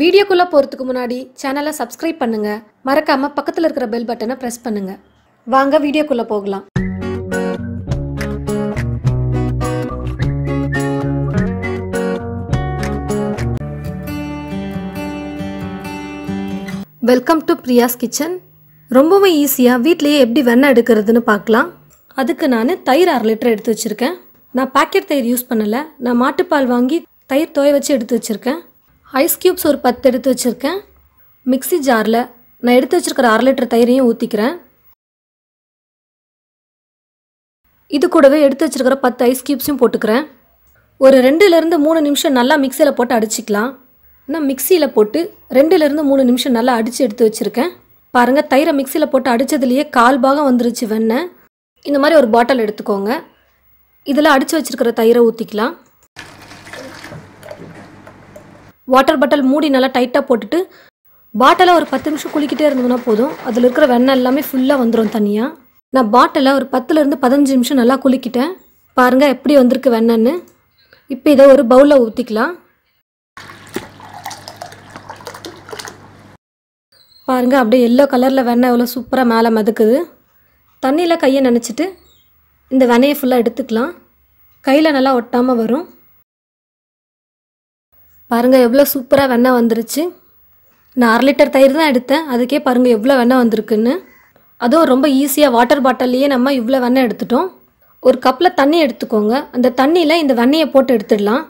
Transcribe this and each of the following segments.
Video குள்ள போறதுக்கு முன்னாடி சேனலை சப்ஸ்கிரைப் பண்ணுங்க மறக்காம பக்கத்துல இருக்கிற பெல் பட்டனை பிரஸ் பண்ணுங்க வாங்க வீடியோ குள்ள போகலாம் Welcome to Priyas Kitchen. ரொம்பவே ஈஸியா வீட்லயே எப்படி வெண்ணெய் எடுக்கிறதுன்னு பார்க்கலாம். அதுக்கு நான் தயிர் 1/2 லிட்டர் எடுத்து வச்சிருக்கேன். நான் பாக்கெட் தயிர் யூஸ் பண்ணல. நான் மாட்டுப்பால் வாங்கி தயிர் தோய வச்சு எடுத்து வச்சிருக்கேன். ஐஸ் கியூப்ஸ் ஒரு 10 எடுத்து வச்சிருக்கேன். மிக்ஸி ஜார்ல நான் எடுத்து வச்சிருக்கிற 1/2 லிட்டர் தயிரையும் ஊத்திக்கிறேன். இது கூடவே எடுத்து வச்சிருக்கிற 10 ஐஸ் கியூப்ஸையும் போட்டுக்கிறேன். ஒரு 2ல இருந்து 3 நிமிஷம் நல்லா மிக்ஸில போட்டு அடிச்சிக்கலாம். நான் மிக்ஸில போட்டு 2ல இருந்து 3 நிமிஷம் நல்லா அடிச்சு எடுத்து வச்சிருக்கேன். பாருங்க தயிரை மிக்ஸில போட்டு அடிச்சதுலயே கால் பாகம் வந்துருச்சு வெண்ணெய். இந்த மாதிரி ஒரு பாட்டில் எடுத்துக்கோங்க. இதல அடிச்சு வச்சிருக்கிற தயிரை ஊத்திக்கலாம். வாட்டர் பாட்டில் மூடி நல்லா டைட்டா போட்டுட்டு பாட்டில ஒரு 10 நிமிஷம் குளிக்கிட்டே இருந்ததுனா போதும். அதுல இருக்கிற வெண்ணெய் எல்லாமே ஃபுல்லா வந்துரும் தனியா. நான் பாட்டில ஒரு 10ல இருந்து 15 நிமிஷம் நல்லா குளிக்கிட்டேன். பாருங்க எப்படி வந்திருக்கு வெண்ணெய்னு. இப்போ இத ஒரு பவுல்ல ஊத்திக்கலாம். பாருங்க அப்படியே yellow கலர்ல வெண்ணெய் எவ்வளவு சூப்பரா மேல மதக்குது. தண்ணில கையை நனைச்சிட்டு இந்த வெண்ணெயை ஃபுல்லா எடுத்துக்கலாம். கையில நல்லா ஒட்டாம வரும். பாருங்க எவ்வளவு சூப்பரா வெண்ணெய் வந்துருச்சு. நான் 1/2 லிட்டர் தயிர் தான் எடுத்தேன். அதுக்கே பாருங்க எவ்வளவு வெண்ணெய் வந்திருக்குன்னு. அதோ ரொம்ப ஈஸியா வாட்டர் பாட்டில்லையே நம்ம இவ்வளவு வெண்ணெய் எடுத்துட்டோம். ஒரு கப்ல தண்ணி எடுத்துக்கோங்க. அந்த தண்ணில இந்த வெண்ணெயை போட்டு எடுத்துடலாம்.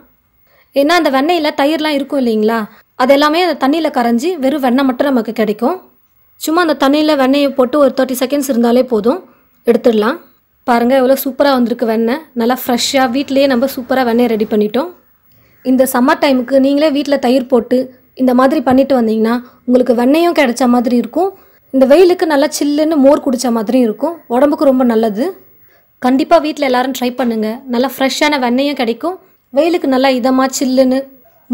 ஏன்னா அந்த வெண்ணெயில தயிர்லாம் இருக்கும் இல்லீங்களா? அதெல்லாமே அந்த தண்ணில கரஞ்சி வெறும் வெண்ணெய் மட்டும் நமக்கு கிடைக்கும். சும்மா அந்த தண்ணில வெண்ணெயை போட்டு ஒரு 30 செகண்ட்ஸ் இருந்தாலே போதும் எடுத்துடலாம். பாருங்க எவ்வளவு சூப்பரா வந்திருக்கு வெண்ணெய். நல்லா ஃப்ரெஷ்ஷா வீட்லயே நம்ம சூப்பரா வெண்ணெய் ரெடி பண்ணிட்டோம். இந்த சம்மர் டைமுக்கு நீங்களே வீட்ல தயிர் போட்டு இந்த மாதிரி பண்ணிட்டு வந்தீங்கன்னா உங்களுக்கு வெண்ணெயும் கிடைச்ச மாதிரி இருக்கும். இந்த வெயிலுக்கு நல்லா சில்லுன்னு மோர் குடிச்ச மாதிரி இருக்கும். உடம்புக்கு ரொம்ப நல்லது. கண்டிப்பா வீட்ல எல்லாரும் ட்ரை பண்ணுங்க. நல்லா ஃப்ரெஷ்ஷான வெண்ணெயும் கிடைக்கும். வெயிலுக்கு நல்லா இதமா சில்லுன்னு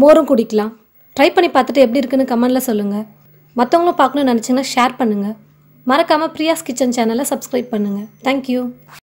மோரும் குடிக்கலாம். ட்ரை பண்ணி பார்த்துட்டு எப்படி இருக்குன்னு கமெண்ட்ல சொல்லுங்க. மற்றவங்களும் பார்க்கணும்னு நினைச்சீங்கன்னா ஷேர் பண்ணுங்க. மறக்காம பிரியாஸ் கிச்சன் சேனலை சப்ஸ்கிரைப் பண்ணுங்க. Thank you.